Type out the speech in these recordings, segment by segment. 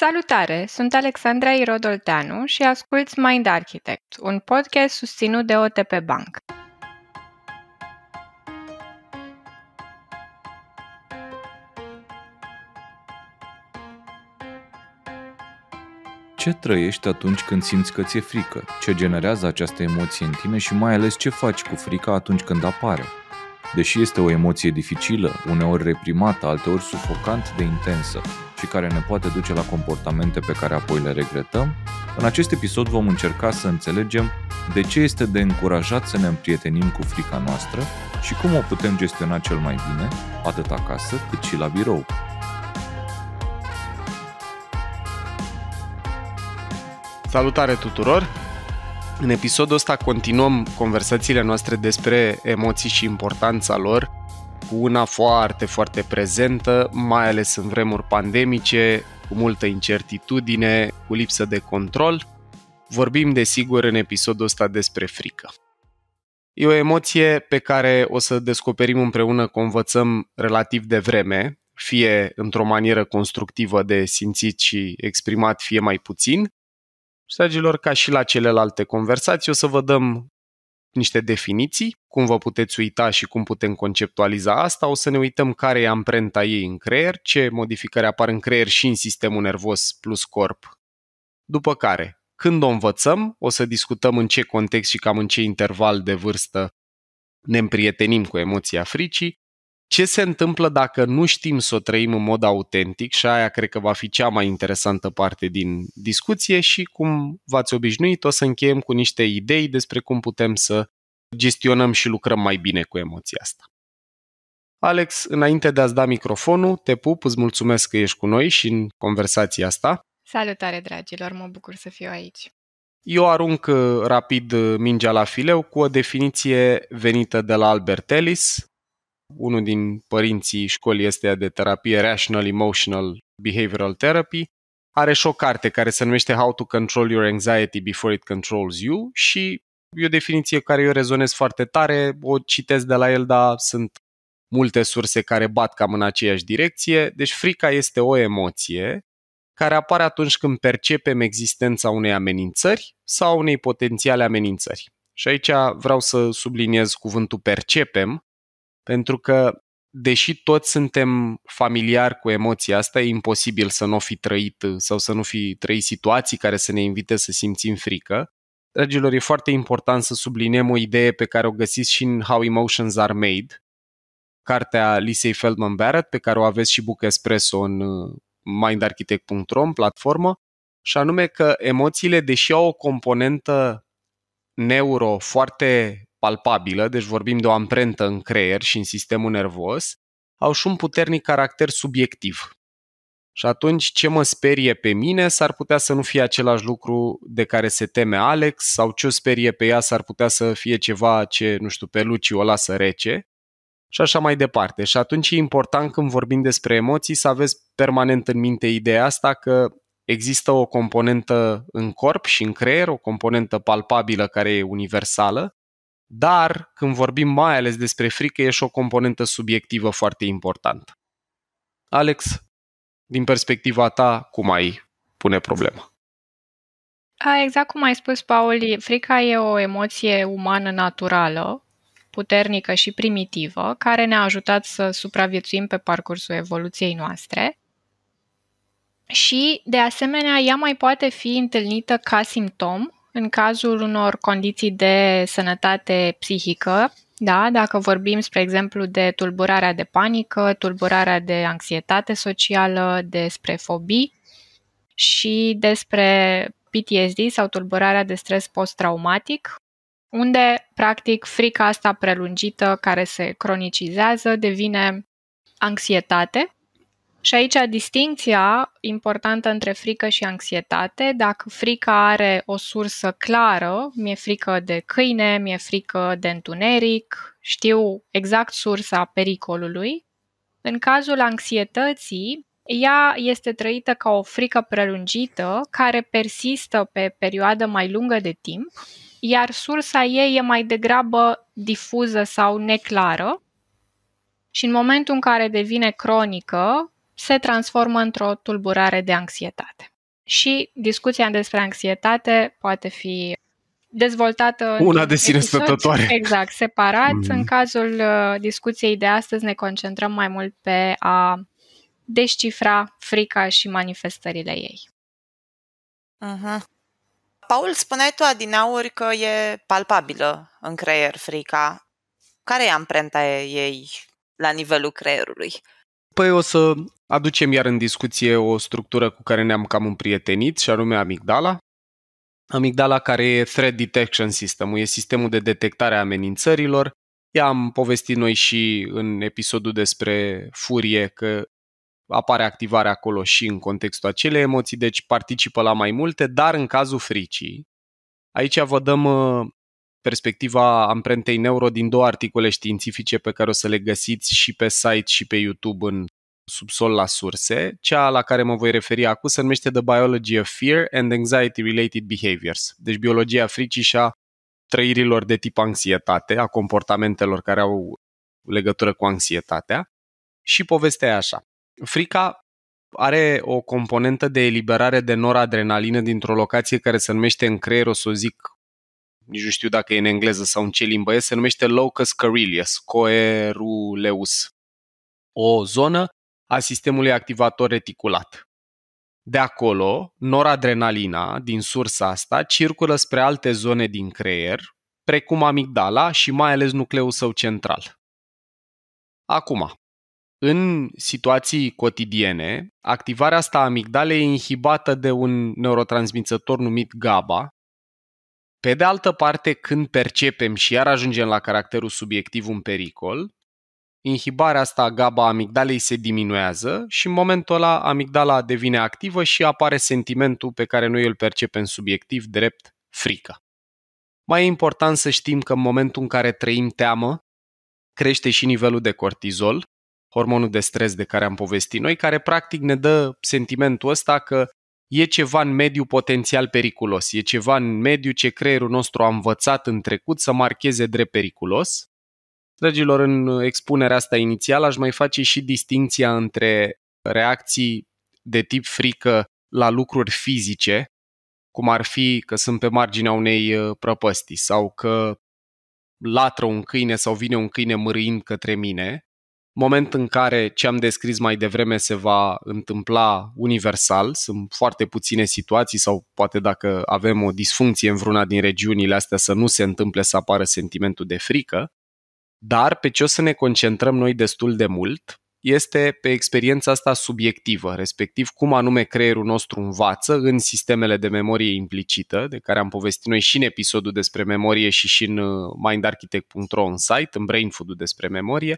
Salutare! Sunt Alexandra Irodolteanu și asculți Mind Architect, un podcast susținut de OTP Bank. Ce trăiești atunci când simți că ți-e frică? Ce generează această emoție în tine și mai ales ce faci cu frica atunci când apare? Deși este o emoție dificilă, uneori reprimată, alteori sufocant de intensă și care ne poate duce la comportamente pe care apoi le regretăm, în acest episod vom încerca să înțelegem de ce este de încurajat să ne împrietenim cu frica noastră și cum o putem gestiona cel mai bine, atât acasă cât și la birou. Salutare tuturor! În episodul ăsta continuăm conversațiile noastre despre emoții și importanța lor, cu una foarte, foarte prezentă, mai ales în vremuri pandemice, cu multă incertitudine, cu lipsă de control. Vorbim, desigur, în episodul ăsta despre frică. E o emoție pe care o să descoperim împreună că o învățăm relativ devreme, fie într-o manieră constructivă de simțit și exprimat, fie mai puțin. Și, dragilor, ca și la celelalte conversații, o să vă dăm niște definiții, cum vă puteți uita și cum putem conceptualiza asta. O să ne uităm care e amprenta ei în creier, ce modificări apar în creier și în sistemul nervos plus corp. După care, când o învățăm, o să discutăm în ce context și cam în ce interval de vârstă ne împrietenim cu emoția fricii. Ce se întâmplă dacă nu știm să o trăim în mod autentic, și aia cred că va fi cea mai interesantă parte din discuție, și cum v-ați obișnuit o să încheiem cu niște idei despre cum putem să gestionăm și lucrăm mai bine cu emoția asta. Alex, înainte de a-ți da microfonul, te pup, îți mulțumesc că ești cu noi și în conversația asta. Salutare, dragilor, mă bucur să fiu aici. Eu arunc rapid mingea la fileu cu o definiție venită de la Albert Ellis, unul din părinții școlii astea de terapie, Rational Emotional Behavioral Therapy. Are și o carte care se numește How to Control Your Anxiety Before It Controls You și e o definiție care eu rezonez foarte tare, o citesc de la el, dar sunt multe surse care bat cam în aceeași direcție. Deci frica este o emoție care apare atunci când percepem existența unei amenințări sau unei potențiale amenințări. Și aici vreau să subliniez cuvântul percepem, pentru că, deși toți suntem familiari cu emoția asta, e imposibil să nu fi trăit sau să nu fi trăit situații care să ne invite să simțim frică. Dragilor, e foarte important să subliniem o idee pe care o găsiți și în How Emotions Are Made, cartea Lisei Feldman Barrett, pe care o aveți și BookExpresso în mindarchitect.ro, în platformă, și anume că emoțiile, deși au o componentă neuro foarte palpabilă, deci vorbim de o amprentă în creier și în sistemul nervos, au și un puternic caracter subiectiv. Și atunci ce mă sperie pe mine s-ar putea să nu fie același lucru de care se teme Alex, sau ce o sperie pe ea s-ar putea să fie ceva ce, nu știu, pe Luci o lasă rece și așa mai departe. Și atunci e important, când vorbim despre emoții, să aveți permanent în minte ideea asta că există o componentă în corp și în creier, o componentă palpabilă care e universală, dar când vorbim mai ales despre frică, e și o componentă subiectivă foarte importantă. Alex, din perspectiva ta, cum ai pune problema? Exact cum ai spus, Paul, frica e o emoție umană naturală, puternică și primitivă, care ne-a ajutat să supraviețuim pe parcursul evoluției noastre. Și, de asemenea, ea mai poate fi întâlnită ca simptom în cazul unor condiții de sănătate psihică, da? Dacă vorbim, spre exemplu, de tulburarea de panică, tulburarea de anxietate socială, despre fobii și despre PTSD sau tulburarea de stres post-traumatic, unde, practic, frica asta prelungită care se cronicizează devine anxietate. Și aici distincția importantă între frică și anxietate: dacă frica are o sursă clară, mi-e frică de câine, mi-e frică de întuneric, știu exact sursa pericolului. În cazul anxietății, ea este trăită ca o frică prelungită care persistă pe perioadă mai lungă de timp, iar sursa ei e mai degrabă difuză sau neclară. Și în momentul în care devine cronică, se transformă într-o tulburare de anxietate. Și discuția despre anxietate poate fi dezvoltată una de sine stătătoare. Exact, separat. În cazul discuției de astăzi ne concentrăm mai mult pe a descifra frica și manifestările ei. Paul, spuneai tu adinauri că e palpabilă în creier frica. Care e amprenta ei la nivelul creierului? Păi o să aducem iar în discuție o structură cu care ne-am cam împrietenit și anume amigdala. Amigdala care e Threat Detection System, e sistemul de detectare a amenințărilor. I-am povestit noi și în episodul despre furie că apare activarea acolo și în contextul acelei emoții, deci participă la mai multe, dar în cazul fricii, aici vă dăm perspectiva amprentei neuro din două articole științifice pe care o să le găsiți și pe site și pe YouTube în subsol la surse. Cea la care mă voi referi acum se numește The Biology of Fear and Anxiety Related Behaviors, deci biologia fricii și a trăirilor de tip anxietate, a comportamentelor care au legătură cu anxietatea. Și povestea e așa. Frica are o componentă de eliberare de noradrenalină dintr-o locație care se numește în creier, o să o zic, nici nu știu dacă e în engleză sau în ce limbă e, se numește locus coeruleus, o zonă a sistemului activator reticulat. De acolo, noradrenalina din sursa asta circulă spre alte zone din creier, precum amigdala și mai ales nucleul său central. Acum, în situații cotidiene, activarea asta a amigdalei e inhibată de un neurotransmițător numit GABA. Pe de altă parte, când percepem și iar ajungem la caracterul subiectiv un pericol, inhibarea asta a GABA a amigdalei se diminuează și în momentul ăla amigdala devine activă și apare sentimentul pe care noi îl percepem subiectiv drept frică. Mai e important să știm că în momentul în care trăim teamă, crește și nivelul de cortizol, hormonul de stres de care am povestit noi, care practic ne dă sentimentul ăsta că e ceva în mediu potențial periculos, e ceva în mediu ce creierul nostru a învățat în trecut să marcheze drept periculos. Dragilor, în expunerea asta inițială aș mai face și distinția între reacții de tip frică la lucruri fizice, cum ar fi că sunt pe marginea unei prăpăstii sau că latră un câine sau vine un câine mârâind către mine, moment în care ce am descris mai devreme se va întâmpla universal, sunt foarte puține situații sau poate dacă avem o disfuncție în vreuna din regiunile astea să nu se întâmple să apară sentimentul de frică, dar pe ce o să ne concentrăm noi destul de mult este pe experiența asta subiectivă, respectiv cum anume creierul nostru învață în sistemele de memorie implicită, de care am povestit noi și în episodul despre memorie și în mindarchitect.ro în site, în brain food-ul despre memorie,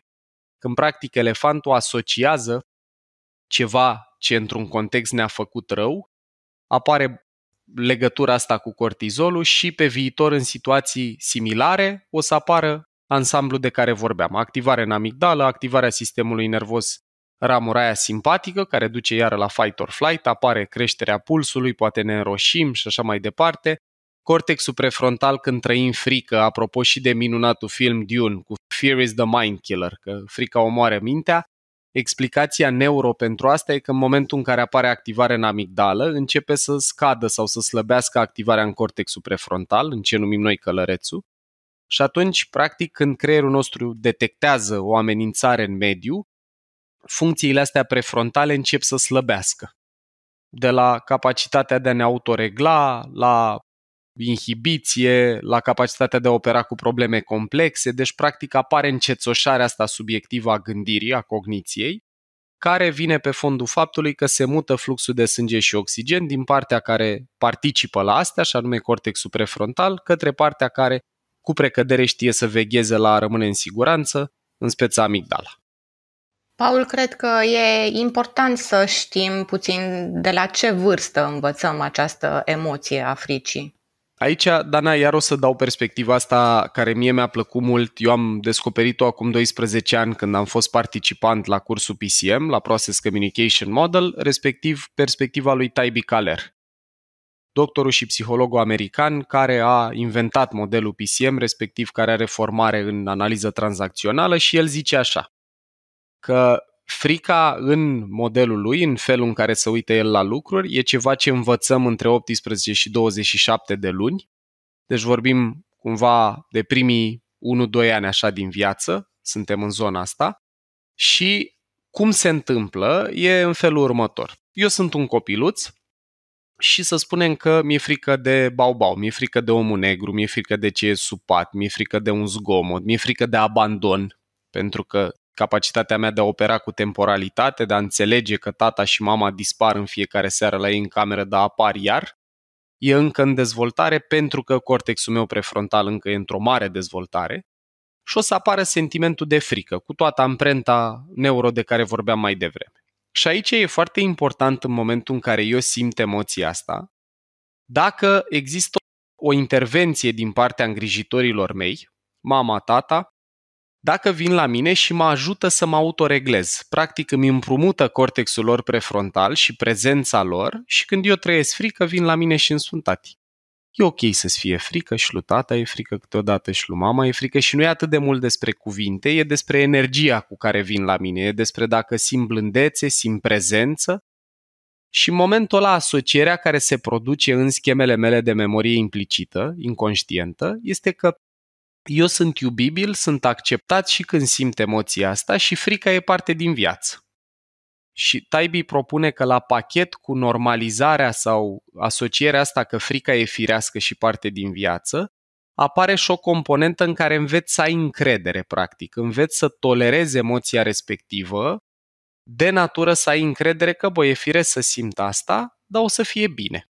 când practic elefantul asociază ceva ce într-un context ne-a făcut rău, apare legătura asta cu cortizolul și pe viitor în situații similare o să apară ansamblu de care vorbeam. Activare în amigdală, activarea sistemului nervos ramura aia simpatică, care duce iară la fight or flight, apare creșterea pulsului, poate ne înroșim și așa mai departe. Cortexul prefrontal când trăim frică, apropo și de minunatul film Dune cu Fear is the Mind Killer, că frica omoară mintea, explicația neuro pentru asta e că în momentul în care apare activare în amigdală, începe să scadă sau să slăbească activarea în cortexul prefrontal, în ce numim noi călărețul, și atunci, practic, când creierul nostru detectează o amenințare în mediu, funcțiile astea prefrontale încep să slăbească. De la capacitatea de a ne autoregla, la inhibiție, la capacitatea de a opera cu probleme complexe, deci practic apare încețoșarea asta subiectivă a gândirii, a cogniției, care vine pe fondul faptului că se mută fluxul de sânge și oxigen din partea care participă la astea, și anume cortexul prefrontal, către partea care cu precădere știe să vegheze la a rămâne în siguranță, în speța amigdala. Paul, cred că e important să știm puțin de la ce vârstă învățăm această emoție a fricii. Aici, Dana, iar o să dau perspectiva asta care mie mi-a plăcut mult. Eu am descoperit-o acum 12 ani când am fost participant la cursul PCM, la Process Communication Model, respectiv perspectiva lui Taibi Kahler, doctorul și psihologul american care a inventat modelul PCM, respectiv care are formare în analiză tranzacțională, și el zice așa, că Frica în modelul lui, în felul în care se uită el la lucruri, e ceva ce învățăm între 18 și 27 de luni. Deci vorbim cumva de primii 1-2 ani așa din viață, suntem în zona asta. Și cum se întâmplă e în felul următor. Eu sunt un copiluț și să spunem că mi-e frică de baubau, mi-e frică de omul negru, mi-e frică de ce e sub pat, mi-e frică de un zgomot, mi-e frică de abandon, pentru că capacitatea mea de a opera cu temporalitate, de a înțelege că tata și mama dispar în fiecare seară la ei în cameră, dar apar iar, e încă în dezvoltare pentru că cortexul meu prefrontal încă e într-o mare dezvoltare și o să apară sentimentul de frică, cu toată amprenta neuro de care vorbeam mai devreme. Și aici e foarte important în momentul în care eu simt emoția asta, dacă există o intervenție din partea îngrijitorilor mei, mama, tata, dacă vin la mine și mă ajută să mă autoreglez. Practic îmi împrumută cortexul lor prefrontal și prezența lor și când eu trăiesc frică, vin la mine și îmi spun tati. E ok să-ți fie frică și lui tata e frică câteodată și lui mama e frică și nu e atât de mult despre cuvinte, e despre energia cu care vin la mine, e despre dacă simt blândețe, simt prezență și în momentul ăla asocierea care se produce în schemele mele de memorie implicită, inconștientă, este că eu sunt iubibil, sunt acceptat și când simt emoția asta și frica e parte din viață. Și Taibi propune că la pachet cu normalizarea sau asocierea asta că frica e firească și parte din viață, apare și o componentă în care înveți să ai încredere, practic. Înveți să tolerezi emoția respectivă, de natură să ai încredere că, bă, e firesc să simt asta, dar o să fie bine.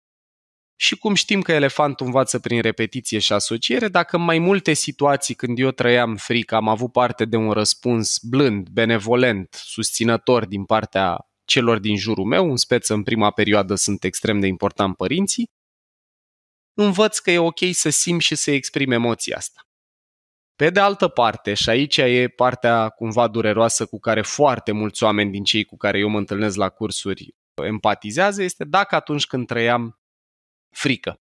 Și cum știm că elefantul învață prin repetiție și asociere, dacă în mai multe situații când eu trăiam frică am avut parte de un răspuns blând, benevolent, susținător din partea celor din jurul meu, în speță în prima perioadă sunt extrem de important părinții, învăț că e ok să simt și să exprim emoția asta. Pe de altă parte, și aici e partea cumva dureroasă cu care foarte mulți oameni din cei cu care eu mă întâlnesc la cursuri empatizează, este dacă atunci când trăiam frică.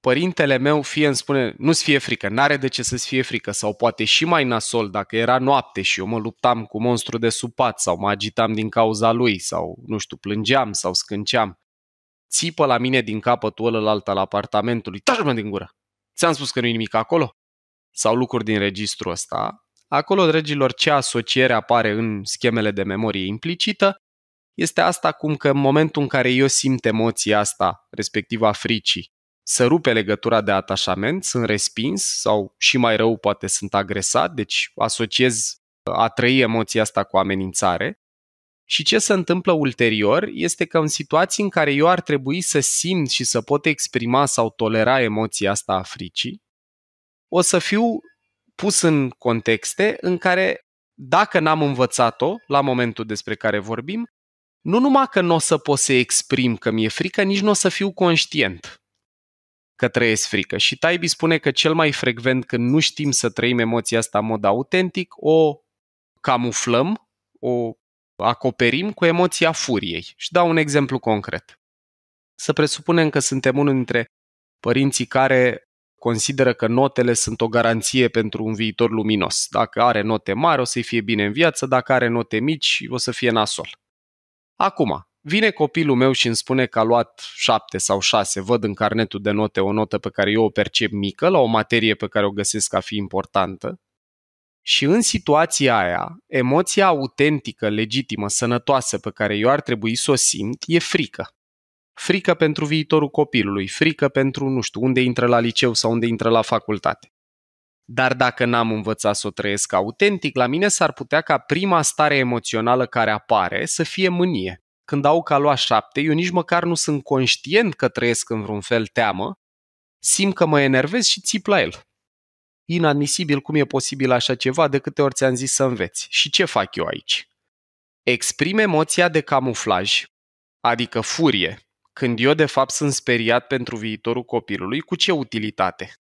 Părintele meu fie îmi spune, nu-ți fie frică, n-are de ce să-ți fie frică, sau poate și mai nasol dacă era noapte și eu mă luptam cu monstru de sub pat sau mă agitam din cauza lui sau, nu știu, plângeam sau scânceam. Țipă la mine din capătul ălălalt al apartamentului, taci-mă din gură, ți-am spus că nu-i nimic acolo? Sau lucruri din registrul ăsta. Acolo, dragilor, ce asociere apare în schemele de memorie implicită este asta cum că în momentul în care eu simt emoția asta, respectiv a fricii, se rupe legătura de atașament, sunt respins sau și mai rău poate sunt agresat, deci asociez a trăi emoția asta cu amenințare. Și ce se întâmplă ulterior este că în situații în care eu ar trebui să simt și să pot exprima sau tolera emoția asta a fricii, o să fiu pus în contexte în care, dacă n-am învățat-o, la momentul despre care vorbim, nu numai că nu o să pot să exprim că mi-e frică, nici nu o să fiu conștient că trăiesc frică. Și Taibi spune că cel mai frecvent când nu știm să trăim emoția asta în mod autentic, o camuflăm, o acoperim cu emoția furiei. Și dau un exemplu concret. Să presupunem că suntem unul dintre părinții care consideră că notele sunt o garanție pentru un viitor luminos. Dacă are note mari, o să-i fie bine în viață, dacă are note mici, o să fie nasol. Acum, vine copilul meu și îmi spune că a luat 7 sau 6, văd în carnetul de note o notă pe care eu o percep mică, la o materie pe care o găsesc ca fi importantă și în situația aia, emoția autentică, legitimă, sănătoasă pe care eu ar trebui să o simt e frică. Frică pentru viitorul copilului, frică pentru, nu știu, unde intră la liceu sau unde intră la facultate. Dar dacă n-am învățat să o trăiesc autentic, la mine s-ar putea ca prima stare emoțională care apare să fie mânie. Când au că a luat 7, eu nici măcar nu sunt conștient că trăiesc în vreun fel teamă, simt că mă enervez și țip la el. Inadmisibil, cum e posibil așa ceva, de câte ori ți-am zis să înveți. Și ce fac eu aici? Exprim emoția de camuflaj, adică furie, când eu de fapt sunt speriat pentru viitorul copilului, cu ce utilitate?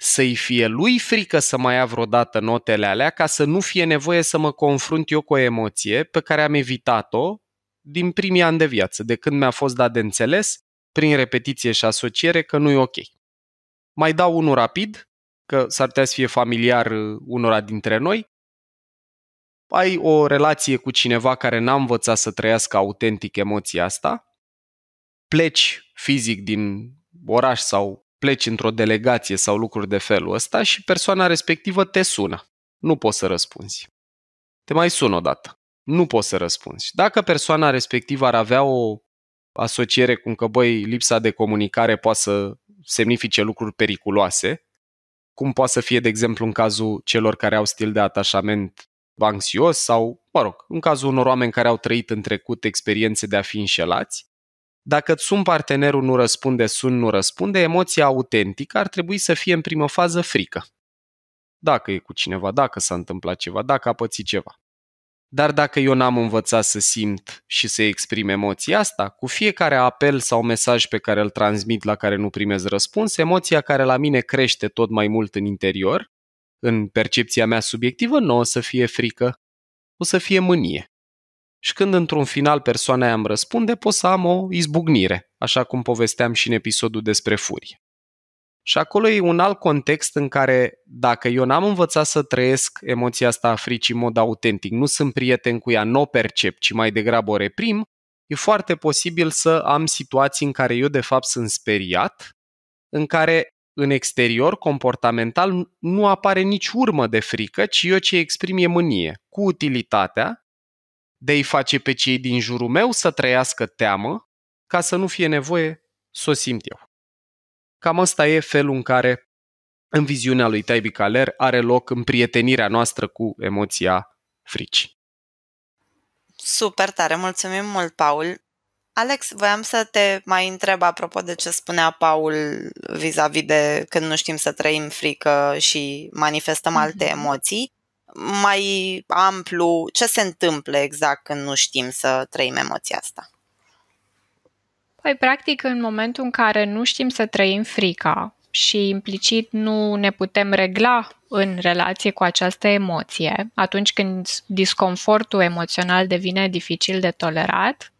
Să-i fie lui frică să mai ia vreodată notele alea ca să nu fie nevoie să mă confrunt eu cu o emoție pe care am evitat-o din primii ani de viață, de când mi-a fost dat de înțeles, prin repetiție și asociere, că nu e ok. Mai dau unul rapid, că s-ar putea să fie familiar unora dintre noi. ai o relație cu cineva care n-a învățat să trăiască autentic emoția asta, pleci fizic din oraș sau pleci într-o delegație sau lucruri de felul ăsta și persoana respectivă te sună. Nu poți să răspunzi. Te mai sună odată. Nu poți să răspunzi. Dacă persoana respectivă ar avea o asociere cum că, băi, lipsa de comunicare poate să semnifice lucruri periculoase, cum poate să fie, de exemplu, în cazul celor care au stil de atașament anxios sau, mă rog, în cazul unor oameni care au trăit în trecut experiențe de a fi înșelați, dacă îți sun partenerul, nu răspunde, emoția autentică ar trebui să fie în primă fază frică. Dacă e cu cineva, dacă s-a întâmplat ceva, dacă a pățit ceva. Dar dacă eu n-am învățat să simt și să exprim emoția asta, cu fiecare apel sau mesaj pe care îl transmit la care nu primez răspuns, emoția care la mine crește tot mai mult în interior, în percepția mea subiectivă, nu o să fie frică, o să fie mânie. Și când într-un final persoana aia îmi răspunde, pot să am o izbucnire, așa cum povesteam și în episodul despre furie. Și acolo e un alt context în care, dacă eu n-am învățat să trăiesc emoția asta a fricii în mod autentic, nu sunt prieten cu ea, nu o percep, ci mai degrabă o reprim, e foarte posibil să am situații în care eu de fapt sunt speriat, în care în exterior, comportamental, nu apare nici urmă de frică, ci eu ce exprim e mânie, cu utilitatea de a-i face pe cei din jurul meu să trăiască teamă ca să nu fie nevoie să o simt eu. Cam ăsta e felul în care, în viziunea lui Taibi Kahler, are loc împrietenirea noastră cu emoția fricii. Super tare, mulțumim mult, Paul! Alex, voiam să te mai întreb apropo de ce spunea Paul vis-a-vis de când nu știm să trăim frică și manifestăm alte emoții. Mai amplu, ce se întâmplă exact când nu știm să trăim emoția asta? Păi, practic, în momentul în care nu știm să trăim frica și implicit nu ne putem regla în relație cu această emoție, atunci când disconfortul emoțional devine dificil de tolerat,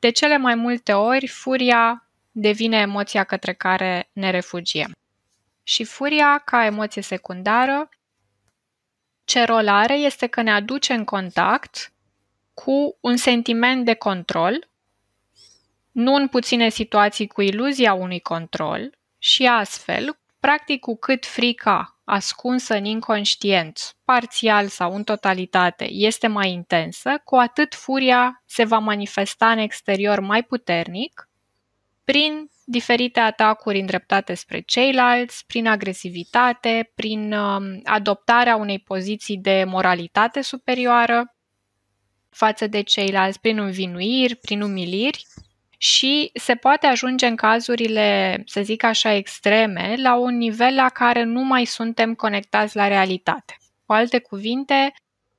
de cele mai multe ori, furia devine emoția către care ne refugiem. Și furia, ca emoție secundară, ce rol are este că ne aduce în contact cu un sentiment de control, nu în puține situații cu iluzia unui control și astfel, practic cu cât frica ascunsă în inconștient, parțial sau în totalitate, este mai intensă, cu atât furia se va manifesta în exterior mai puternic prin diferite atacuri îndreptate spre ceilalți, prin agresivitate, prin adoptarea unei poziții de moralitate superioară față de ceilalți, prin învinuiri, prin umiliri. Și se poate ajunge în cazurile, să zic așa, extreme, la un nivel la care nu mai suntem conectați la realitate. Cu alte cuvinte,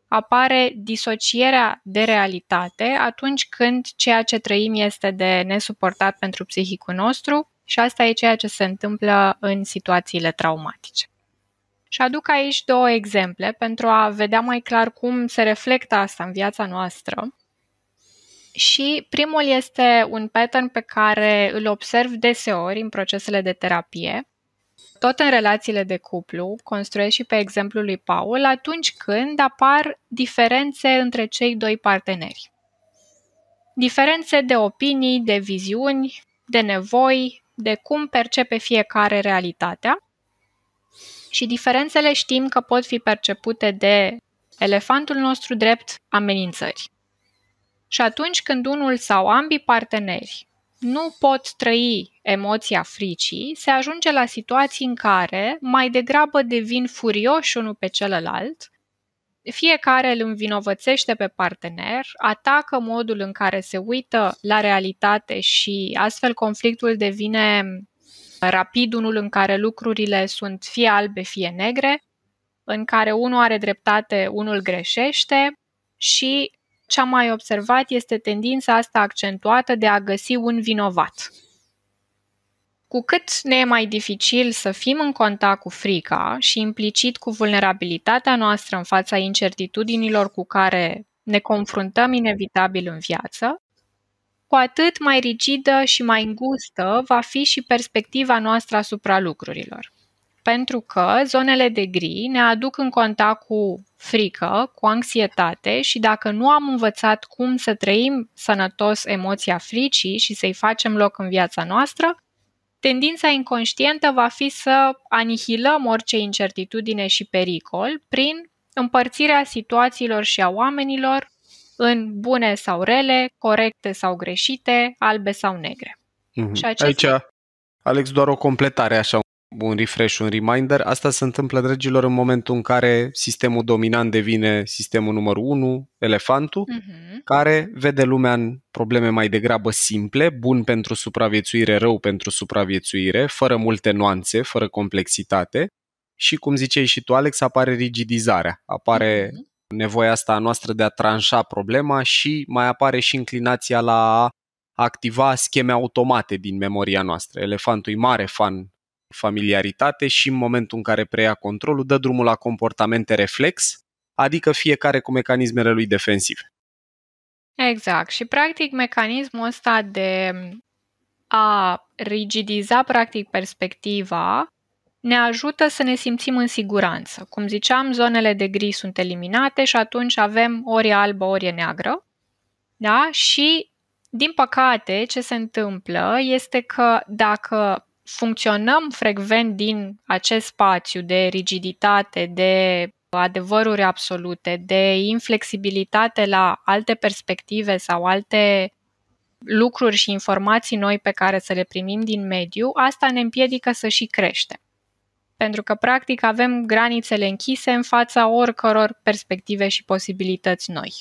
apare disocierea de realitate atunci când ceea ce trăim este de nesuportat pentru psihicul nostru și asta e ceea ce se întâmplă în situațiile traumatice. Și aduc aici două exemple pentru a vedea mai clar cum se reflectă asta în viața noastră. Și primul este un pattern pe care îl observ deseori în procesele de terapie, tot în relațiile de cuplu, construiesc și pe exemplul lui Paul, atunci când apar diferențe între cei doi parteneri. Diferențe de opinii, de viziuni, de nevoi, de cum percepe fiecare realitatea. Și diferențele știm că pot fi percepute de elefantul nostru drept amenințări. Și atunci când unul sau ambii parteneri nu pot trăi emoția fricii, se ajunge la situații în care mai degrabă devin furioși unul pe celălalt, fiecare îl învinovățește pe partener, atacă modul în care se uită la realitate și astfel conflictul devine rapid unul în care lucrurile sunt fie albe, fie negre, în care unul are dreptate, unul greșește și ce am mai observat este tendința asta accentuată de a găsi un vinovat. Cu cât ne e mai dificil să fim în contact cu frica și implicit cu vulnerabilitatea noastră în fața incertitudinilor cu care ne confruntăm inevitabil în viață, cu atât mai rigidă și mai îngustă va fi și perspectiva noastră asupra lucrurilor. Pentru că zonele de gri ne aduc în contact cu frică, cu anxietate și dacă nu am învățat cum să trăim sănătos emoția fricii și să-i facem loc în viața noastră, tendința inconștientă va fi să anihilăm orice incertitudine și pericol prin împărțirea situațiilor și a oamenilor în bune sau rele, corecte sau greșite, albe sau negre. Mm-hmm. Și acestea... Aici, Alex, doar o completare, așa, un refresh, un reminder. Asta se întâmplă, dragilor, în momentul în care sistemul dominant devine sistemul numărul 1, elefantul, care vede lumea în probleme mai degrabă simple, bun pentru supraviețuire, rău pentru supraviețuire, fără multe nuanțe, fără complexitate. Și, cum ziceai și tu, Alex, apare rigidizarea, apare nevoia asta a noastră de a tranșa problema și mai apare și inclinația la a activa scheme automate din memoria noastră. Elefantul e mare fan familiaritate și în momentul în care preia controlul, dă drumul la comportamente reflex, adică fiecare cu mecanismele lui defensive. Exact. Și practic mecanismul ăsta de a rigidiza practic perspectiva ne ajută să ne simțim în siguranță. Cum ziceam, zonele de gri sunt eliminate și atunci avem ori e albă, ori e neagră. Da? Și, din păcate, ce se întâmplă este că dacă funcționăm frecvent din acest spațiu de rigiditate, de adevăruri absolute, de inflexibilitate la alte perspective sau alte lucruri și informații noi pe care să le primim din mediu, asta ne împiedică să și creștem. Pentru că, practic, avem granițele închise în fața oricăror perspective și posibilități noi.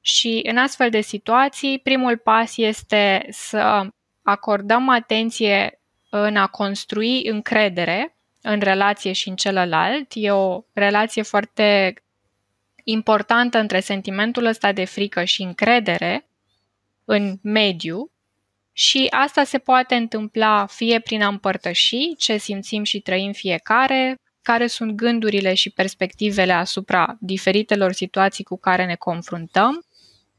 Și în astfel de situații, primul pas este să acordăm atenție în a construi încredere în relație și în celălalt. E o relație foarte importantă între sentimentul ăsta de frică și încredere în mediu. Și asta se poate întâmpla fie prin a împărtăși ce simțim și trăim fiecare, care sunt gândurile și perspectivele asupra diferitelor situații cu care ne confruntăm,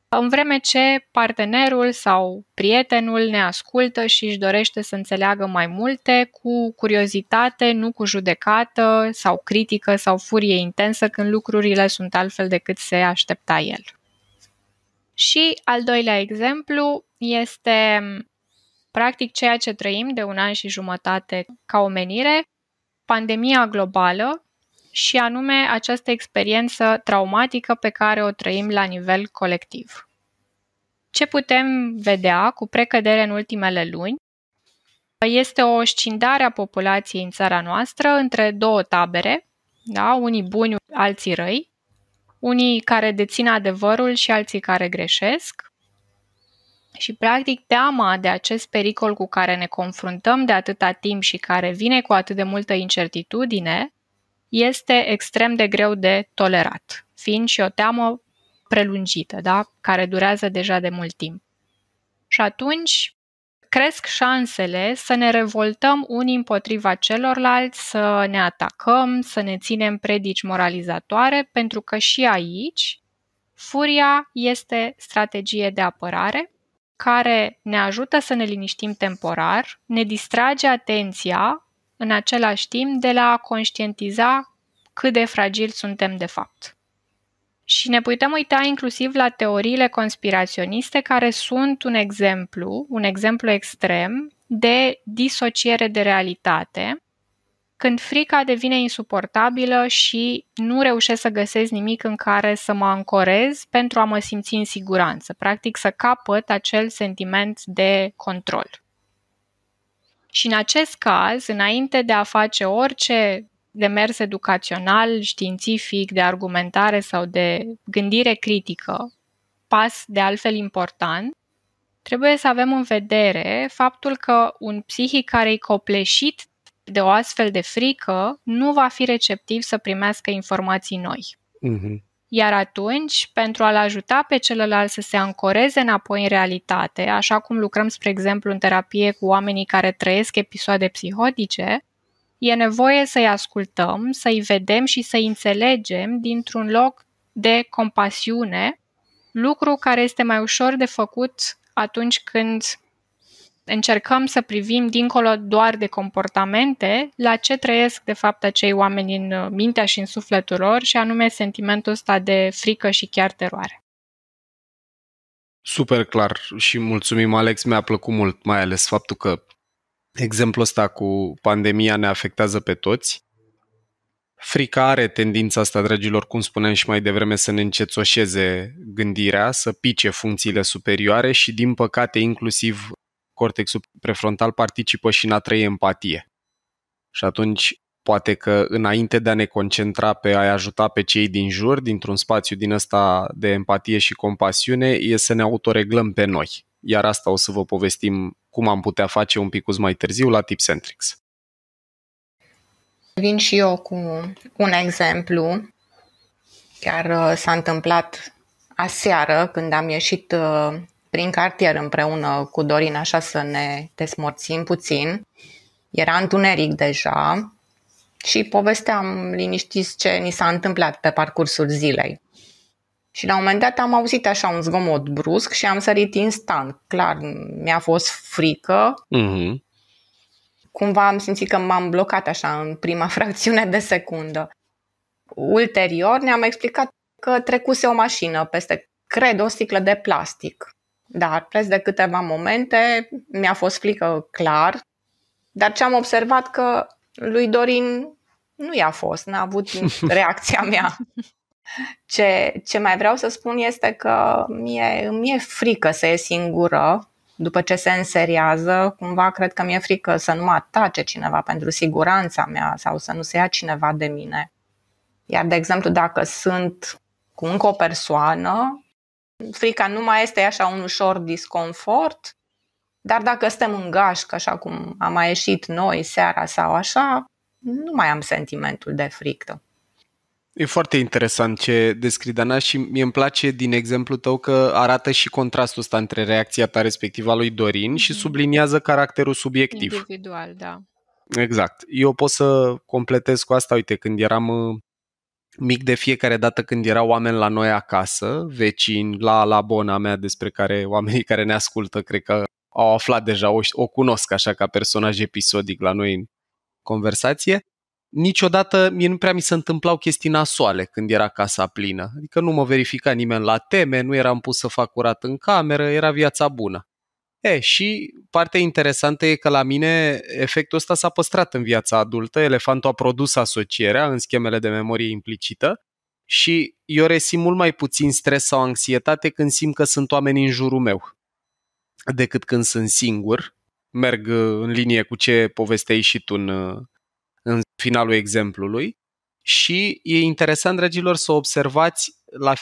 în vreme ce partenerul sau prietenul ne ascultă și își dorește să înțeleagă mai multe cu curiozitate, nu cu judecată sau critică sau furie intensă când lucrurile sunt altfel decât se aștepta el. Și al doilea exemplu este practic ceea ce trăim de 1 an și jumătate ca omenire, pandemia globală și anume această experiență traumatică pe care o trăim la nivel colectiv. Ce putem vedea cu precădere în ultimele luni este o scindare a populației în țara noastră între două tabere, da? Unii buni, alții răi, unii care dețin adevărul și alții care greșesc. Și, practic, teama de acest pericol cu care ne confruntăm de atâta timp și care vine cu atât de multă incertitudine este extrem de greu de tolerat, fiind și o teamă prelungită, da? Care durează deja de mult timp. Și atunci cresc șansele să ne revoltăm unii împotriva celorlalți, să ne atacăm, să ne ținem predici moralizatoare, pentru că și aici furia este strategie de apărare care ne ajută să ne liniștim temporar, ne distrage atenția în același timp de la a conștientiza cât de fragili suntem de fapt. Și ne putem uita inclusiv la teoriile conspiraționiste care sunt un exemplu extrem de disociere de realitate, când frica devine insuportabilă și nu reușesc să găsesc nimic în care să mă ancorez pentru a mă simți în siguranță, practic să capăt acel sentiment de control. Și în acest caz, înainte de a face orice demers educațional, științific, de argumentare sau de gândire critică, pas de altfel important, trebuie să avem în vedere faptul că un psihic care e copleșit de o astfel de frică nu va fi receptiv să primească informații noi. Iar atunci, pentru a-l ajuta pe celălalt să se ancoreze înapoi în realitate, așa cum lucrăm, spre exemplu, în terapie cu oamenii care trăiesc episoade psihotice, e nevoie să-i ascultăm, să-i vedem și să-i înțelegem dintr-un loc de compasiune, lucru care este mai ușor de făcut atunci când încercăm să privim dincolo doar de comportamente la ce trăiesc de fapt acei oameni în mintea și în sufletul lor, și anume sentimentul ăsta de frică și chiar teroare. Super clar și mulțumim, Alex, mi-a plăcut mult, mai ales faptul că exemplul ăsta cu pandemia ne afectează pe toți. Frica are tendința asta, dragilor, cum spuneam și mai devreme, să ne încețoșeze gândirea, să pice funcțiile superioare și, din păcate, inclusiv cortexul prefrontal participă și în a trăi empatie. Și atunci, poate că înainte de a ne concentra pe a-i ajuta pe cei din jur, dintr-un spațiu din ăsta de empatie și compasiune, e să ne autoreglăm pe noi. Iar asta o să vă povestim cum am putea face un picuț mai târziu la Tips and Tricks. Vin și eu cu un exemplu. Chiar s-a întâmplat aseară când am ieșit prin cartier împreună cu Dorin, așa să ne desmorțim puțin. Era întuneric deja și povesteam liniștiți ce ni s-a întâmplat pe parcursul zilei. Și la un moment dat am auzit așa un zgomot brusc și am sărit instant. Clar, mi-a fost frică. Mhm. Cumva am simțit că m-am blocat așa în prima fracțiune de secundă. Ulterior ne-am explicat că trecuse o mașină peste, cred, o sticlă de plastic. Dar preț de câteva momente mi-a fost frică, clar. Dar ce am observat că lui Dorin nu i-a fost, n-a avut reacția mea. Ce mai vreau să spun este că mi-e frică să ies singură. După ce se înseriază, cumva cred că mi-e frică să nu mă atace cineva pentru siguranța mea sau să nu se ia cineva de mine. Iar, de exemplu, dacă sunt cu încă o persoană, frica nu mai este așa un ușor disconfort, dar dacă stăm în gașcă, așa cum am mai ieșit noi seara sau așa, nu mai am sentimentul de frică. E foarte interesant ce descrii, Dana, și mie îmi place din exemplu tău că arată și contrastul ăsta între reacția ta respectivă a lui Dorin și subliniază caracterul subiectiv. Individual, da. Exact. Eu pot să completez cu asta. Uite, când eram mic, de fiecare dată când erau oameni la noi acasă, vecini, la bona mea, despre care oamenii care ne ascultă cred că au aflat deja, o cunosc așa ca personaj episodic la noi în conversație, niciodată mie nu prea mi se întâmplau chestii nasoale când era casa plină. Adică nu mă verifica nimeni la teme, nu eram pus să fac curat în cameră, era viața bună. Și partea interesantă e că la mine efectul ăsta s-a păstrat în viața adultă, elefantul a produs asocierea în schemele de memorie implicită și eu resimt mult mai puțin stres sau anxietate când simt că sunt oameni în jurul meu decât când sunt singur. Merg în linie cu ce povesteai și tu în finalul exemplului și e interesant, dragilor, să observați la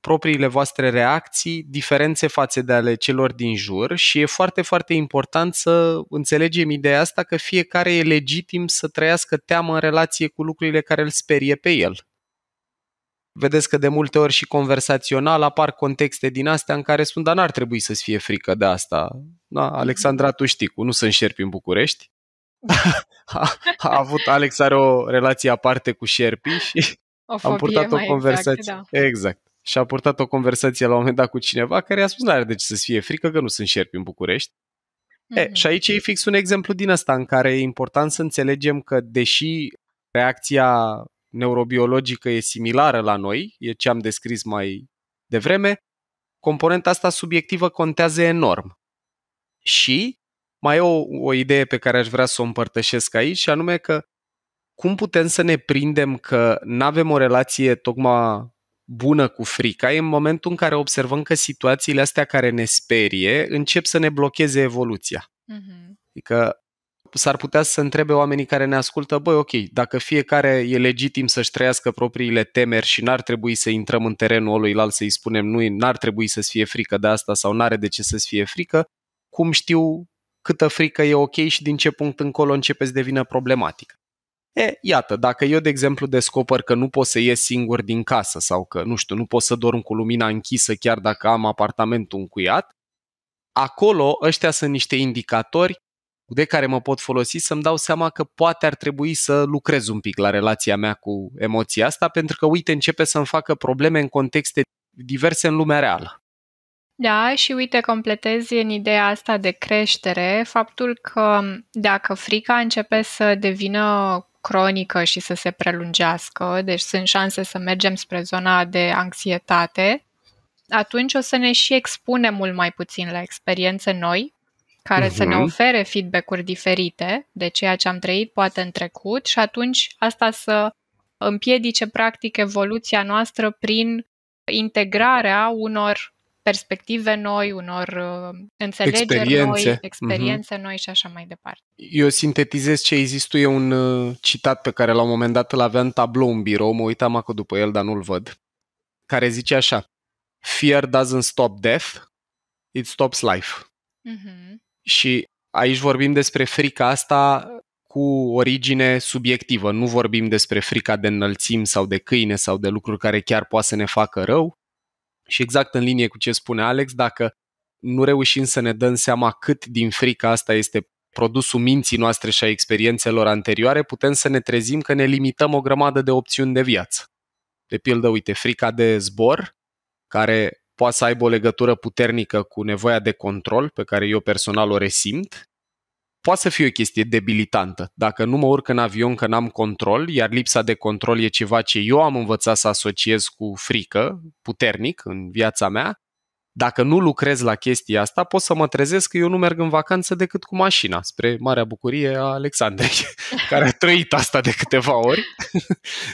propriile voastre reacții diferențe față de ale celor din jur și e foarte, foarte important să înțelegem ideea asta că fiecare e legitim să trăiască teamă în relație cu lucrurile care îl sperie pe el. Vedeți că de multe ori și conversațional apar contexte din astea în care spun, dar n-ar trebui să-ți fie frică de asta. Da, Alexandra, tu știi, nu sunt șerpi în București. Alex are o relație aparte cu șerpii și am purtat o conversație. Exact, da. Exact. Și a purtat o conversație la un moment dat cu cineva care i-a spus n-are de ce să-ți fie frică că nu sunt șerpi în București. Și aici e fix un exemplu din ăsta în care e important să înțelegem că deși reacția neurobiologică e similară la noi, e ce am descris mai devreme, componenta asta subiectivă contează enorm. Și mai e o idee pe care aș vrea să o împărtășesc aici și anume că cum putem să ne prindem că n-avem o relație tocmai bună cu frica e în momentul în care observăm că situațiile astea care ne sperie încep să ne blocheze evoluția. Adică s-ar putea să întrebe oamenii care ne ascultă, dacă fiecare e legitim să-și trăiască propriile temeri și n-ar trebui să intrăm în terenul ăluilalt să-i spunem nu, n-ar trebui să-ți fie frică de asta sau n-are de ce să-ți fie frică, cum știu câtă frică e ok și din ce punct încolo începe să devină problematică. Iată, dacă eu, de exemplu, descoper că nu pot să ies singur din casă sau că, nu pot să dorm cu lumina închisă chiar dacă am apartamentul încuiat, acolo ăștia sunt niște indicatori de care mă pot folosi să-mi dau seama că poate ar trebui să lucrez un pic la relația mea cu emoția asta, pentru că, uite, începe să-mi facă probleme în contexte diverse în lumea reală. Da, și uite, completezi în ideea asta de creștere faptul că dacă frica începe să devină cronică și să se prelungească, deci sunt șanse să mergem spre zona de anxietate, atunci o să ne și expunem mult mai puțin la experiențe noi, care să ne ofere feedback-uri diferite de ceea ce am trăit poate în trecut și atunci asta să împiedice practic evoluția noastră prin integrarea unor perspective noi, unor înțelegeri noi, experiențe noi și așa mai departe. Eu sintetizez ce există, e un citat pe care la un moment dat îl avea în tablou în birou, mă uitam acolo după el, dar nu-l văd, care zice așa: Fear doesn't stop death, it stops life. Și aici vorbim despre frica asta cu origine subiectivă, nu vorbim despre frica de înălțimi sau de câine sau de lucruri care chiar poate să ne facă rău. Și exact în linie cu ce spune Alex, dacă nu reușim să ne dăm seama cât din frica asta este produsul minții noastre și a experiențelor anterioare, putem să ne trezim că ne limităm o grămadă de opțiuni de viață. De pildă, uite, frica de zbor, care poate să aibă o legătură puternică cu nevoia de control, pe care eu personal o resimt, poate să fie o chestie debilitantă. Dacă nu mă urc în avion că n-am control, iar lipsa de control e ceva ce eu am învățat să asociez cu frică, puternic, în viața mea, dacă nu lucrez la chestia asta, pot să mă trezesc că eu nu merg în vacanță decât cu mașina, spre marea bucurie a Alexandrei, care a trăit asta de câteva ori.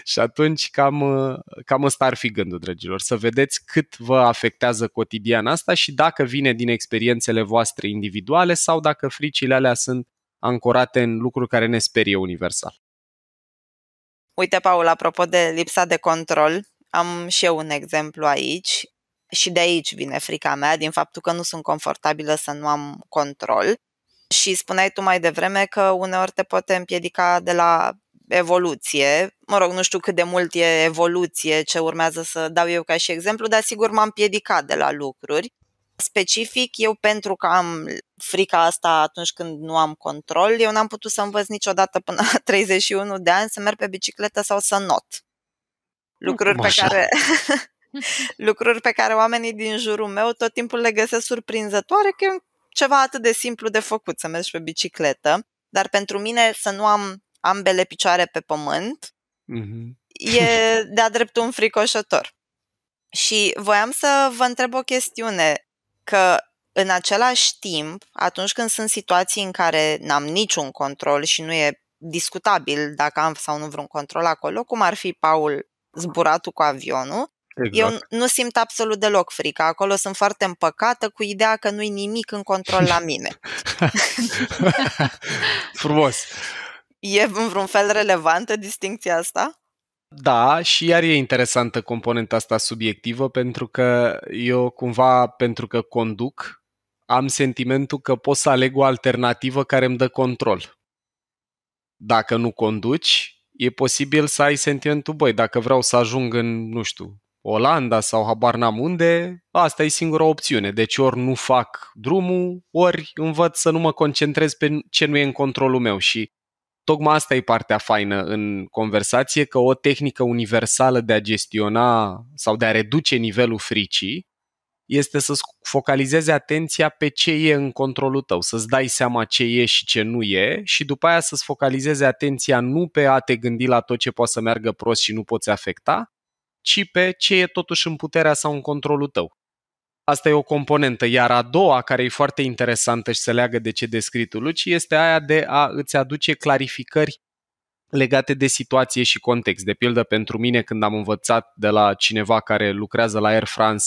Și atunci cam ăsta ar fi gândul, dragilor, să vedeți cât vă afectează cotidian asta și dacă vine din experiențele voastre individuale sau dacă fricile alea sunt ancorate în lucruri care ne sperie universal. Uite, Paul, apropo de lipsa de control, am și eu un exemplu aici. Și de aici vine frica mea, din faptul că nu sunt confortabilă să nu am control. Și spuneai tu mai devreme că uneori te poate împiedica de la evoluție. Mă rog, nu știu cât de mult e evoluție, ce urmează să dau eu ca și exemplu, dar sigur m-am împiedicat de la lucruri. Specific, eu pentru că am frica asta atunci când nu am control, eu n-am putut să învăț niciodată până la 31 de ani să merg pe bicicletă sau să not. Lucruri pe care oamenii din jurul meu tot timpul le găsesc surprinzătoare, că e ceva atât de simplu de făcut să mergi pe bicicletă, dar pentru mine să nu am ambele picioare pe pământ e de-a dreptul înfricoșător. Și voiam să vă întreb o chestiune, că în același timp, atunci când sunt situații în care n-am niciun control și nu e discutabil dacă am sau nu vreun control acolo, cum ar fi, Paul, zburatul cu avionul, exact. Eu nu simt absolut deloc frică. Acolo sunt foarte împăcată cu ideea că nu-i nimic în control la mine. Frumos. E în vreun fel relevantă distincția asta? Da, și iar e interesantă componenta asta subiectivă, pentru că eu cumva, pentru că conduc, am sentimentul că pot să aleg o alternativă care îmi dă control. Dacă nu conduci, e posibil să ai sentimentul, băi, dacă vreau să ajung în, nu știu, Olanda sau habar n-am unde, asta e singura opțiune. Deci ori nu fac drumul, ori învăț să nu mă concentrez pe ce nu e în controlul meu. Și tocmai asta e partea faină în conversație, că o tehnică universală de a gestiona sau de a reduce nivelul fricii este să-ți focalizezi atenția pe ce e în controlul tău, să-ți dai seama ce e și ce nu e și după aia să-ți focalizezi atenția nu pe a te gândi la tot ce poate să meargă prost și nu poți afecta, ci pe ce e totuși în puterea sau în controlul tău. Asta e o componentă. Iar a doua, care e foarte interesantă și se leagă de ce descrie tu, Luci, este aia de a îți aduce clarificări legate de situație și context. De pildă, pentru mine, când am învățat de la cineva care lucrează la Air France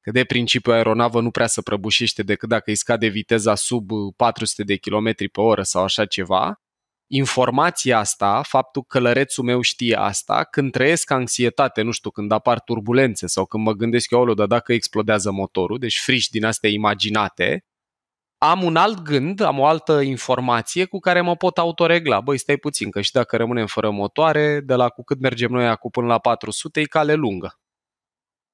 că de principiu aeronavă nu prea se prăbușește decât dacă îi scade viteza sub 400 de km pe oră sau așa ceva, informația asta, faptul că călărețul meu știe asta, când trăiesc anxietate, nu știu, când apar turbulențe sau când mă gândesc eu, dar dacă explodează motorul, deci frici din astea imaginate, am un alt gând, am o altă informație cu care mă pot autoregla. Băi, stai puțin, că și dacă rămânem fără motoare, de la cu cât mergem noi acum până la 400, e cale lungă.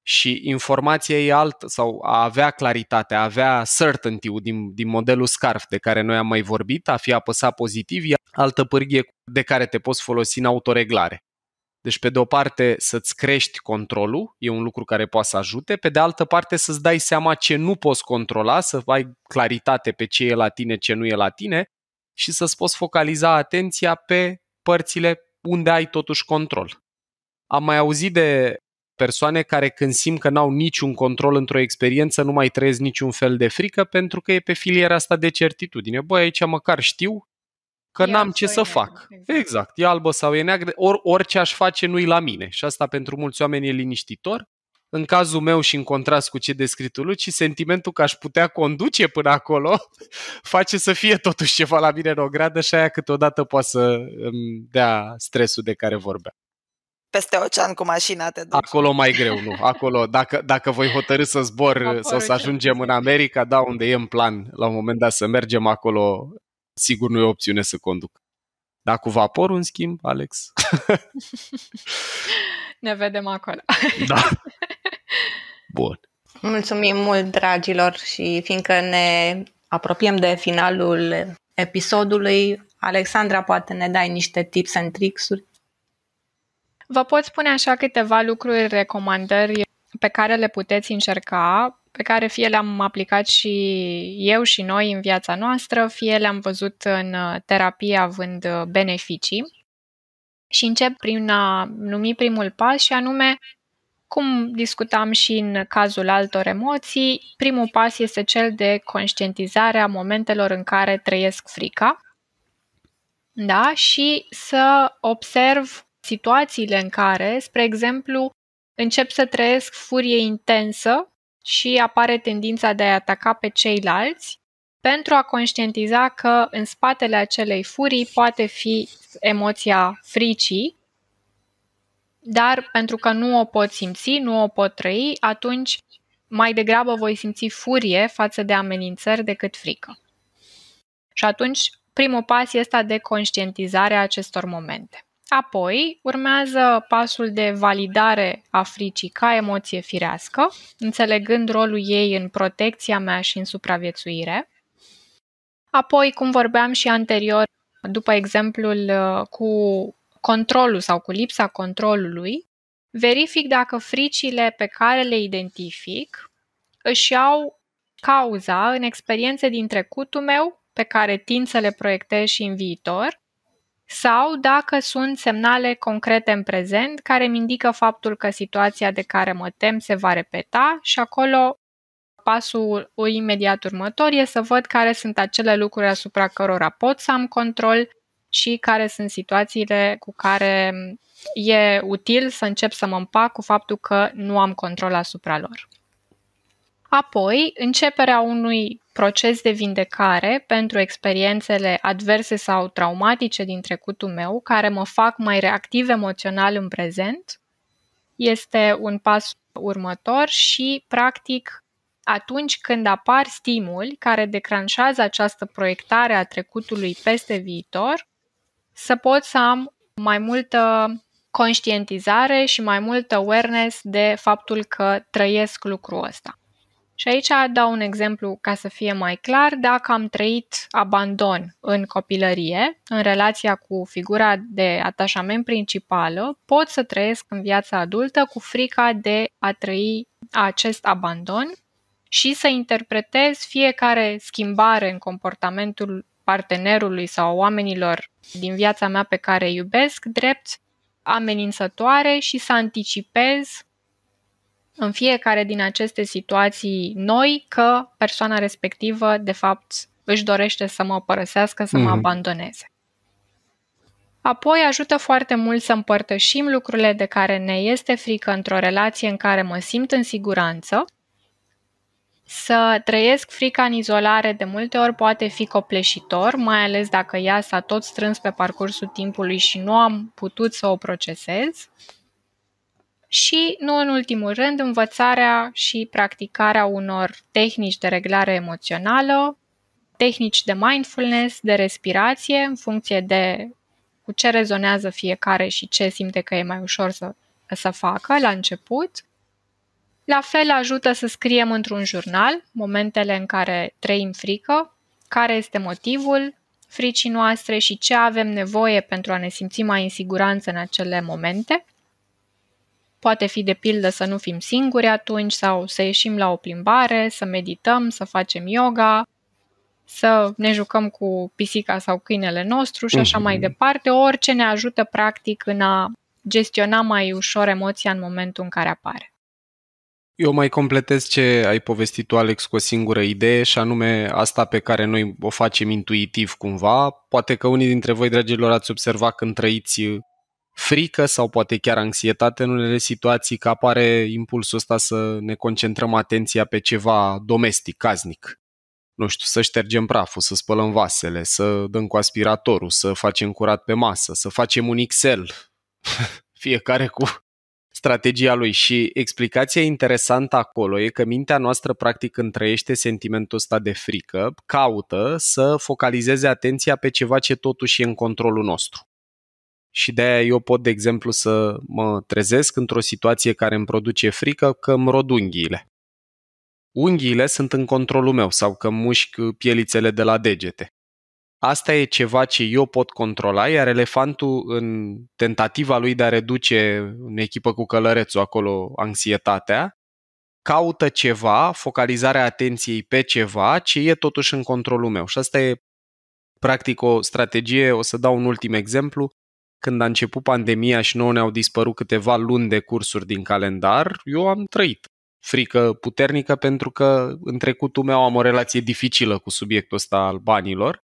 Și informația e altă, sau a avea claritate, a avea certainty-ul din modelul SCARF de care noi am mai vorbit, a fi apăsat pozitiv, e altă pârghie de care te poți folosi în autoreglare. Deci, pe de o parte, să-ți crești controlul, e un lucru care poate să ajute, pe de altă parte, să-ți dai seama ce nu poți controla, să ai claritate pe ce e la tine, ce nu e la tine și să-ți poți focaliza atenția pe părțile unde ai totuși control. Am mai auzit de persoane care când simt că n-au niciun control într-o experiență, nu mai trăiesc niciun fel de frică pentru că e pe filiera asta de certitudine. Băi, aici măcar știu că n-am ce să fac. Exact, e albă sau e neagră, orice aș face nu-i la mine. Și asta pentru mulți oameni e liniștitor. În cazul meu și în contrast cu ce descris tu, Luci, sentimentul că aș putea conduce până acolo face să fie totuși ceva la mine în ogradă și aia câteodată poate să îmi dea stresul de care vorbeam. Peste ocean cu mașina te duci. Acolo mai greu, nu. Acolo, dacă voi hotărî să zbor sau să ajungem în America, da, unde e în plan la un moment dat să mergem acolo, sigur nu e opțiune să conduc. Dar cu vaporul, în schimb, Alex? Ne vedem acolo. Da. Bun. Mulțumim mult, dragilor, și fiindcă ne apropiem de finalul episodului, Alexandra, poate ne dai niște tips and tricks-uri? Vă pot spune așa câteva lucruri, recomandări pe care le puteți încerca, pe care fie le-am aplicat și eu și noi în viața noastră, fie le-am văzut în terapie având beneficii. Și încep prin a numi primul pas și anume, cum discutam și în cazul altor emoții, primul pas este cel de conștientizare a momentelor în care trăiesc frica, da? Și să observ situațiile în care, spre exemplu, încep să trăiesc furie intensă și apare tendința de a ataca pe ceilalți, pentru a conștientiza că în spatele acelei furii poate fi emoția fricii, dar pentru că nu o pot simți, nu o pot trăi, atunci mai degrabă voi simți furie față de amenințări decât frică. Și atunci primul pas este de conștientizare a acestor momente. Apoi urmează pasul de validare a fricii ca emoție firească, înțelegând rolul ei în protecția mea și în supraviețuire. Apoi, cum vorbeam și anterior, după exemplul cu controlul sau cu lipsa controlului, verific dacă fricile pe care le identific își au cauza în experiențe din trecutul meu, pe care tind să le proiectez și în viitor, sau dacă sunt semnale concrete în prezent care îmi indică faptul că situația de care mă tem se va repeta și acolo pasul imediat următor e să văd care sunt acele lucruri asupra cărora pot să am control și care sunt situațiile cu care e util să încep să mă împac cu faptul că nu am control asupra lor. Apoi, începerea unui proces de vindecare pentru experiențele adverse sau traumatice din trecutul meu, care mă fac mai reactiv emoțional în prezent, este un pas următor și, practic, atunci când apar stimuli care decranșează această proiectare a trecutului peste viitor, să pot să am mai multă conștientizare și mai multă awareness de faptul că trăiesc lucrul ăsta. Și aici dau un exemplu ca să fie mai clar. Dacă am trăit abandon în copilărie, în relația cu figura de atașament principală, pot să trăiesc în viața adultă cu frica de a trăi acest abandon și să interpretez fiecare schimbare în comportamentul partenerului sau oamenilor din viața mea pe care îi iubesc drept amenințătoare și să anticipez în fiecare din aceste situații noi că persoana respectivă, de fapt, își dorește să mă părăsească, să mă abandoneze. Apoi ajută foarte mult să împărtășim lucrurile de care ne este frică într-o relație în care mă simt în siguranță. Să trăiesc frica în izolare de multe ori poate fi copleșitor, mai ales dacă ea s-a tot strâns pe parcursul timpului și nu am putut să o procesez. Și, nu în ultimul rând, învățarea și practicarea unor tehnici de reglare emoțională, tehnici de mindfulness, de respirație, în funcție de cu ce rezonează fiecare și ce simte că e mai ușor să facă la început. La fel ajută să scriem într-un jurnal momentele în care trăim frică, care este motivul fricii noastre și ce avem nevoie pentru a ne simți mai în siguranță în acele momente. Poate fi de pildă să nu fim singuri atunci sau să ieșim la o plimbare, să medităm, să facem yoga, să ne jucăm cu pisica sau câinele nostru și așa mai departe. Orice ne ajută practic în a gestiona mai ușor emoția în momentul în care apare. Eu mai completez ce ai povestit tu, Alex, cu o singură idee și anume asta pe care noi o facem intuitiv cumva. Poate că unii dintre voi, dragilor, ați observat când trăiți frică sau poate chiar anxietate în unele situații, că apare impulsul ăsta să ne concentrăm atenția pe ceva domestic, casnic. Nu știu, să ștergem praful, să spălăm vasele, să dăm cu aspiratorul, să facem curat pe masă, să facem un Excel, fiecare cu strategia lui. Și explicația interesantă acolo e că mintea noastră, practic, când trăiește sentimentul ăsta de frică, caută să focalizeze atenția pe ceva ce totuși e în controlul nostru. Și de-aia eu pot, de exemplu, să mă trezesc într-o situație care îmi produce frică că îmi rod unghiile. Unghiile sunt în controlul meu sau că mușc pielițele de la degete. Asta e ceva ce eu pot controla, iar elefantul, în tentativa lui de a reduce în echipă cu călărețul acolo anxietatea, caută ceva, focalizarea atenției pe ceva ce e totuși în controlul meu. Și asta e practic o strategie, o să dau un ultim exemplu. Când a început pandemia și nouă ne-au dispărut câteva luni de cursuri din calendar, eu am trăit frică puternică pentru că în trecutul meu am o relație dificilă cu subiectul ăsta al banilor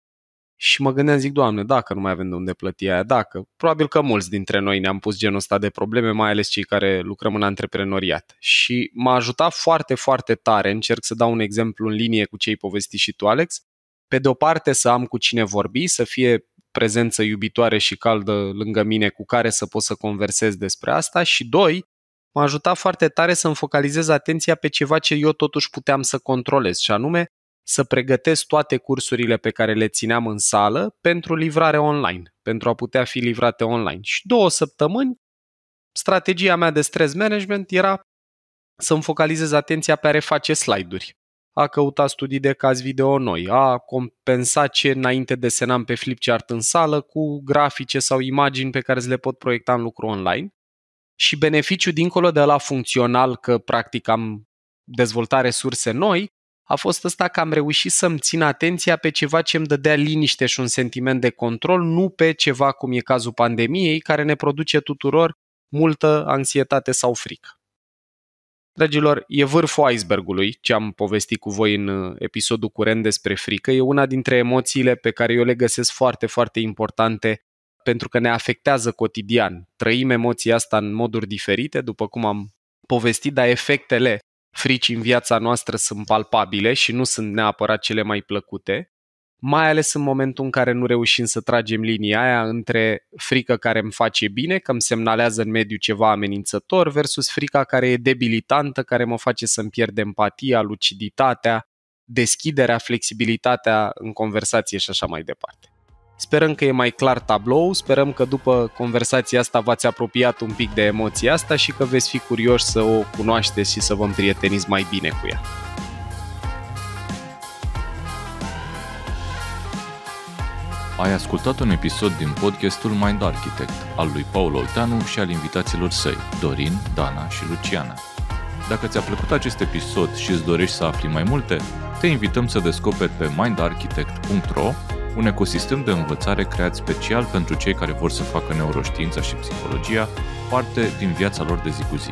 și mă gândeam, zic, Doamne, dacă nu mai avem de unde plăti aia, dacă, probabil că mulți dintre noi ne-am pus genul ăsta de probleme, mai ales cei care lucrăm în antreprenoriat. Și m-a ajutat foarte, foarte tare, încerc să dau un exemplu în linie cu ce ai povestit și tu, Alex, pe de o parte să am cu cine vorbi, să fie prezență iubitoare și caldă lângă mine cu care să pot să conversez despre asta și doi, m-a ajutat foarte tare să-mi focalizez atenția pe ceva ce eu totuși puteam să controlez și anume să pregătesc toate cursurile pe care le țineam în sală pentru livrare online, pentru a putea fi livrate online. Și 2 săptămâni, strategia mea de stress management era să-mi focalizez atenția pe a reface slide-uri, a căuta studii de caz video noi, a compensa ce înainte desenam pe flipchart în sală cu grafice sau imagini pe care le pot proiecta în lucru online. Și beneficiul dincolo de la funcțional, că practic am dezvoltat resurse noi, a fost ăsta că am reușit să-mi țin atenția pe ceva ce îmi dădea liniște și un sentiment de control, nu pe ceva cum e cazul pandemiei, care ne produce tuturor multă anxietate sau frică. Dragilor, e vârful icebergului ce am povestit cu voi în episodul curent despre frică. E una dintre emoțiile pe care eu le găsesc foarte, foarte importante pentru că ne afectează cotidian. Trăim emoția asta în moduri diferite, după cum am povestit, dar efectele fricii în viața noastră sunt palpabile și nu sunt neapărat cele mai plăcute, mai ales în momentul în care nu reușim să tragem linia aia între frică care îmi face bine, că îmi semnalează în mediu ceva amenințător, versus frica care e debilitantă, care mă face să-mi pierd empatia, luciditatea, deschiderea, flexibilitatea în conversație și așa mai departe. Sperăm că e mai clar tablou, sperăm că după conversația asta v-ați apropiat un pic de emoția asta și că veți fi curioși să o cunoașteți și să vă împrieteniți mai bine cu ea. Ai ascultat un episod din podcastul Mind Architect, al lui Paul Olteanu și al invitaților săi, Dorin, Dana și Luciana. Dacă ți-a plăcut acest episod și îți dorești să afli mai multe, te invităm să descoperi pe mindarchitect.ro un ecosistem de învățare creat special pentru cei care vor să facă neuroștiința și psihologia parte din viața lor de zi cu zi.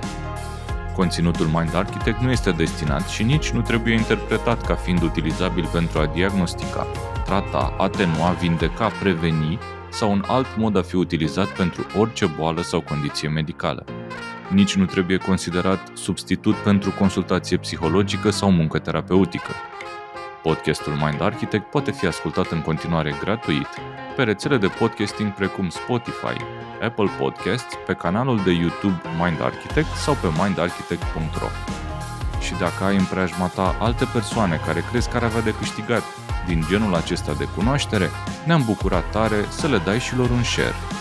Conținutul Mind Architect nu este destinat și nici nu trebuie interpretat ca fiind utilizabil pentru a diagnostica, trata, atenua, vindeca, preveni sau un alt mod a fi utilizat pentru orice boală sau condiție medicală. Nici nu trebuie considerat substitut pentru consultație psihologică sau muncă terapeutică. Podcastul Mind Architect poate fi ascultat în continuare gratuit pe rețele de podcasting precum Spotify, Apple Podcasts, pe canalul de YouTube Mind Architect sau pe mindarchitect.ro. Și dacă ai în preajma ta alte persoane care crezi că ar avea de câștigat din genul acesta de cunoaștere, ne-am bucurat tare să le dai și lor un share.